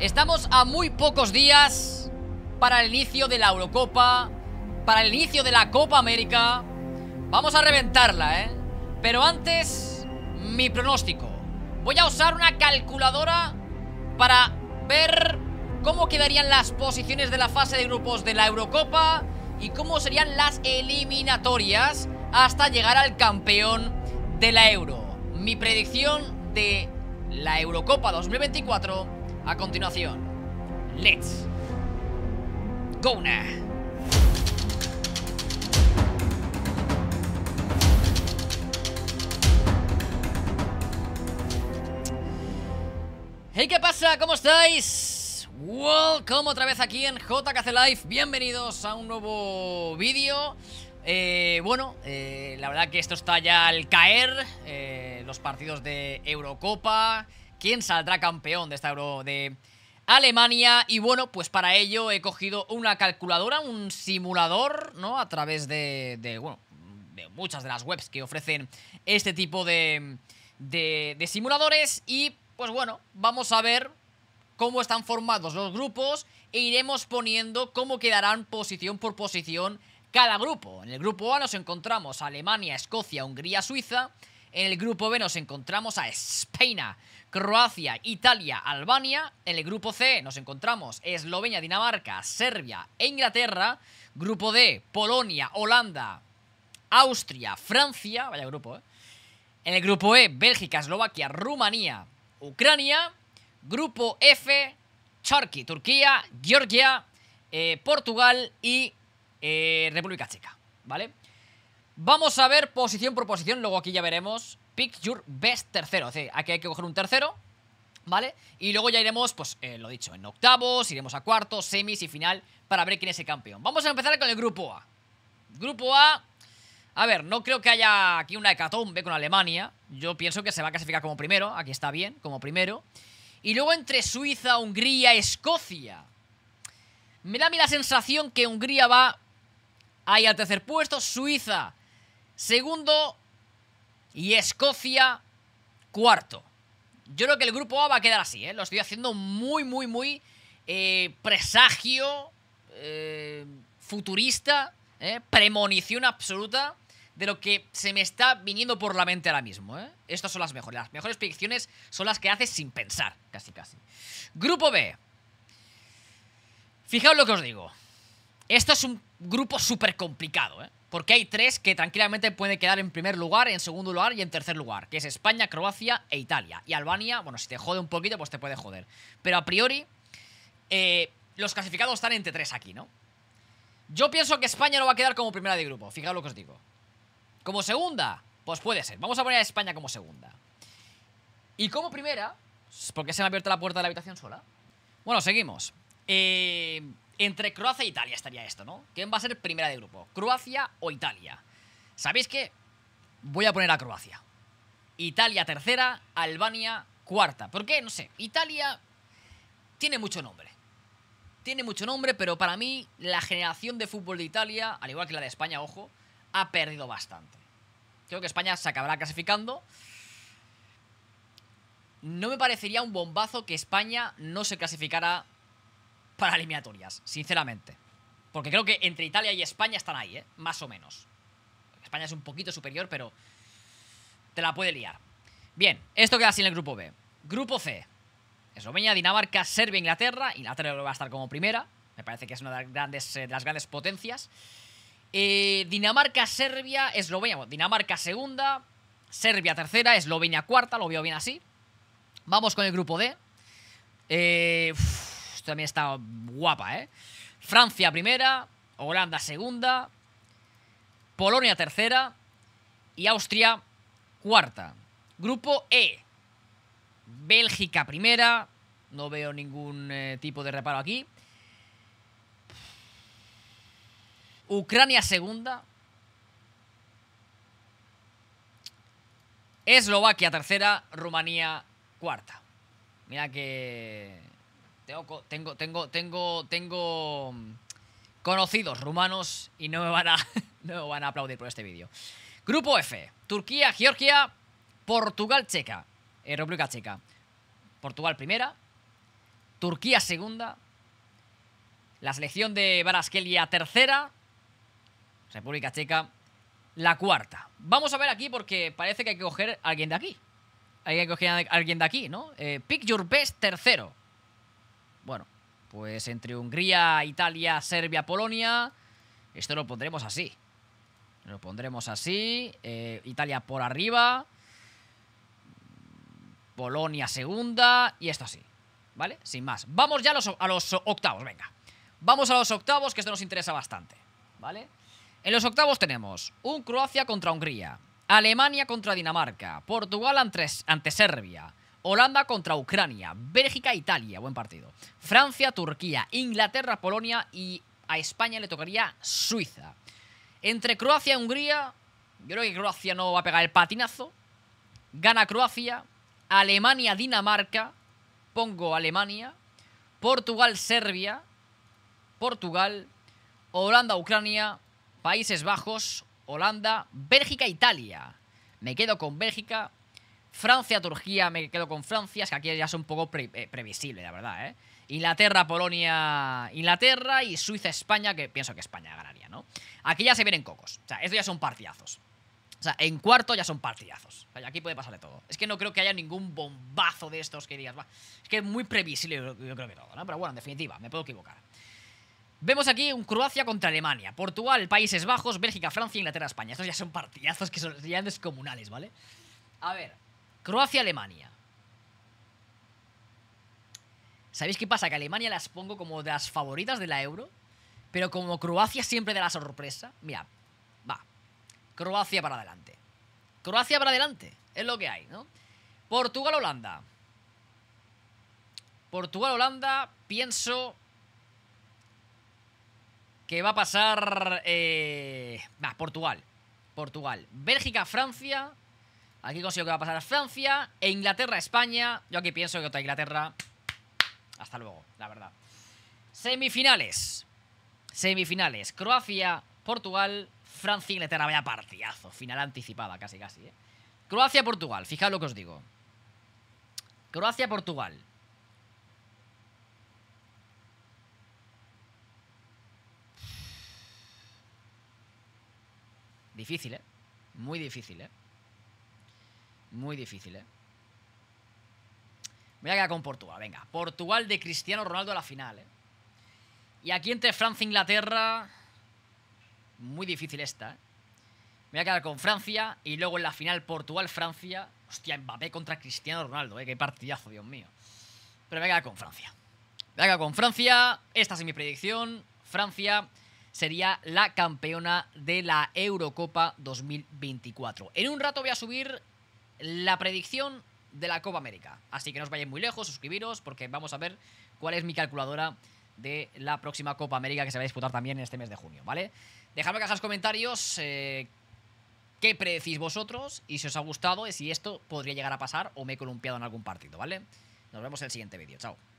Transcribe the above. Estamos a muy pocos días para el inicio de la Eurocopa, para el inicio de la Copa América. Vamos a reventarla, ¿eh? Pero antes, mi pronóstico. Voy a usar una calculadora para ver cómo quedarían las posiciones de la fase de grupos de la Eurocopa y cómo serían las eliminatorias hasta llegar al campeón de la Euro. Mi predicción de la Eurocopa 2024 a continuación. Let's go now. Hey, ¿qué pasa? ¿Cómo estáis? Welcome otra vez aquí en JKCLife. Bienvenidos a un nuevo vídeo. La verdad que esto está ya al caer. Los partidos de Eurocopa. ¿Quién saldrá campeón de esta Euro de Alemania? Y bueno, pues para ello he cogido una calculadora, un simulador, ¿no? A través de muchas de las webs que ofrecen este tipo de simuladores. Y pues bueno, vamos a ver cómo están formados los grupos e iremos poniendo cómo quedarán posición por posición cada grupo. En el grupo A nos encontramos a Alemania, Escocia, Hungría, Suiza. En el grupo B nos encontramos a España, Croacia, Italia, Albania. En el grupo C nos encontramos Eslovenia, Dinamarca, Serbia e Inglaterra. Grupo D, Polonia, Holanda, Austria, Francia. Vaya grupo, ¿eh? En el grupo E, Bélgica, Eslovaquia, Rumanía, Ucrania. Grupo F, Turquía, Georgia, Portugal y República Checa, ¿vale? Vamos a ver posición por posición, luego aquí ya veremos pick your best tercero, es decir, aquí hay que coger un tercero, ¿vale? Y luego ya iremos, pues lo dicho, en octavos, iremos a cuartos, semis y final para ver quién es el campeón. Vamos a empezar con el grupo A. Grupo A, a ver, no creo que haya aquí una hecatombe con Alemania. Yo pienso que se va a clasificar como primero. Aquí está bien, como primero. Y luego entre Suiza, Hungría, Escocia. Me da a mí la sensación que Hungría va ahí al tercer puesto. Suiza, segundo. Y Escocia, cuarto. Yo creo que el grupo A va a quedar así, ¿eh? Lo estoy haciendo muy presagio, futurista, premonición absoluta de lo que se me está viniendo por la mente ahora mismo, ¿eh? Estas son las mejores. Las mejores predicciones son las que haces sin pensar. Casi, casi. Grupo B. Fijaos lo que os digo. Esto es un grupo súper complicado, ¿eh? Porque hay tres que tranquilamente pueden quedar en primer lugar, en segundo lugar y en tercer lugar. Que es España, Croacia e Italia. Y Albania, bueno, si te jode un poquito, pues te puede joder. Pero a priori, los clasificados están entre tres aquí, ¿no? Yo pienso que España no va a quedar como primera de grupo. Fijaos lo que os digo. ¿Como segunda? Pues puede ser. Vamos a poner a España como segunda. Y como primera, ¿por qué se me ha abierto la puerta de la habitación sola? Bueno, seguimos. Entre Croacia e Italia estaría esto, ¿no? ¿Quién va a ser primera de grupo? ¿Croacia o Italia? ¿Sabéis qué? Voy a poner a Croacia. Italia tercera, Albania cuarta. ¿Por qué? No sé. Italia tiene mucho nombre. Tiene mucho nombre, pero para mí la generación de fútbol de Italia, al igual que la de España, ojo, ha perdido bastante. Creo que España se acabará clasificando. No me parecería un bombazo que España no se clasificara para eliminatorias, sinceramente. Porque creo que entre Italia y España están ahí, ¿eh? Más o menos. España es un poquito superior, pero te la puede liar. Bien, esto queda así en el grupo B. Grupo C. Eslovenia, Dinamarca, Serbia, Inglaterra. Inglaterra va a estar como primera. Me parece que es una de las grandes potencias. Dinamarca, Serbia, Eslovenia. Bueno, Dinamarca segunda, Serbia tercera, Eslovenia cuarta. Lo veo bien así. Vamos con el grupo D. Esto también está guapa, ¿eh? Francia primera, Holanda segunda, Polonia tercera y Austria cuarta. Grupo E. Bélgica primera. No veo ningún tipo de reparo aquí. Ucrania segunda. Eslovaquia tercera. Rumanía cuarta. Mira que tengo conocidos rumanos y no me van a aplaudir por este vídeo. Grupo F. Turquía, Georgia, Portugal, República Checa. Portugal primera, Turquía segunda, la selección de Kvaratskhelia tercera, República Checa la cuarta. Vamos a ver aquí porque parece que hay que coger a alguien de aquí. Hay que coger a alguien de aquí, ¿no? Pick your best tercero. Bueno, pues entre Hungría, Italia, Serbia, Polonia. Esto lo pondremos así. Lo pondremos así. Italia por arriba. Polonia segunda. Y esto así, ¿vale? Sin más. Vamos ya a los octavos, venga. Vamos a los octavos, que esto nos interesa bastante, ¿vale? En los octavos tenemos un Croacia contra Hungría, Alemania contra Dinamarca, Portugal ante Serbia, Holanda contra Ucrania, Bélgica, Italia, buen partido, Francia, Turquía, Inglaterra, Polonia, y a España le tocaría Suiza. Entre Croacia y Hungría, yo creo que Croacia no va a pegar el patinazo. Gana Croacia. Alemania, Dinamarca, pongo Alemania. Portugal, Serbia, Portugal. Holanda, Ucrania, Países Bajos, Holanda, Bélgica, Italia. Me quedo con Bélgica. Francia, Turquía, me quedo con Francia. Es que aquí ya es un poco previsible, la verdad, ¿eh? Inglaterra, Polonia, Inglaterra. Y Suiza, España, que pienso que España ganaría, ¿no? Aquí ya se vienen cocos. O sea, estos ya son partidazos. O sea, en cuarto ya son partidazos. O sea, aquí puede pasarle todo. Es que no creo que haya ningún bombazo de estos que digas, bah. Es que es muy previsible, yo creo que todo, ¿no? Pero bueno, en definitiva, me puedo equivocar. Vemos aquí un Croacia contra Alemania, Portugal, Países Bajos, Bélgica, Francia, Inglaterra, España. Estos ya son partidazos que son ya descomunales, ¿vale? A ver, Croacia, Alemania. ¿Sabéis qué pasa? Que Alemania las pongo como de las favoritas de la Euro, pero como Croacia siempre da la sorpresa, mira, va, Croacia para adelante. Croacia para adelante, es lo que hay, ¿no? Portugal, Holanda. Portugal, Holanda, pienso que va a pasar Portugal. Portugal. Bélgica, Francia. Aquí consigo que va a pasar Francia. E Inglaterra, España. Yo aquí pienso que otra Inglaterra. Hasta luego, la verdad. Semifinales. Semifinales. Croacia, Portugal. Francia, Inglaterra. Vaya partidazo. Final anticipada, casi, casi, ¿eh? Croacia, Portugal. Fijaos lo que os digo. Croacia, Portugal. Difícil, ¿eh? Muy difícil, ¿eh? Muy difícil, ¿eh? Voy a quedar con Portugal, venga. Portugal de Cristiano Ronaldo a la final, ¿eh? Y aquí entre Francia e Inglaterra, muy difícil esta, ¿eh? Voy a quedar con Francia. Y luego en la final Portugal-Francia. Hostia, Mbappé contra Cristiano Ronaldo, ¿eh? Qué partidazo, Dios mío. Pero me voy a quedar con Francia. Me voy a quedar con Francia. Esta es mi predicción. Francia sería la campeona de la Eurocopa 2024. En un rato voy a subir la predicción de la Copa América. Así que no os vayáis muy lejos, suscribiros, porque vamos a ver cuál es mi calculadora de la próxima Copa América que se va a disputar también en este mes de junio, ¿vale? Dejadme acá en los comentarios qué predecís vosotros y si os ha gustado y si esto podría llegar a pasar o me he columpiado en algún partido, ¿vale? Nos vemos en el siguiente vídeo. Chao.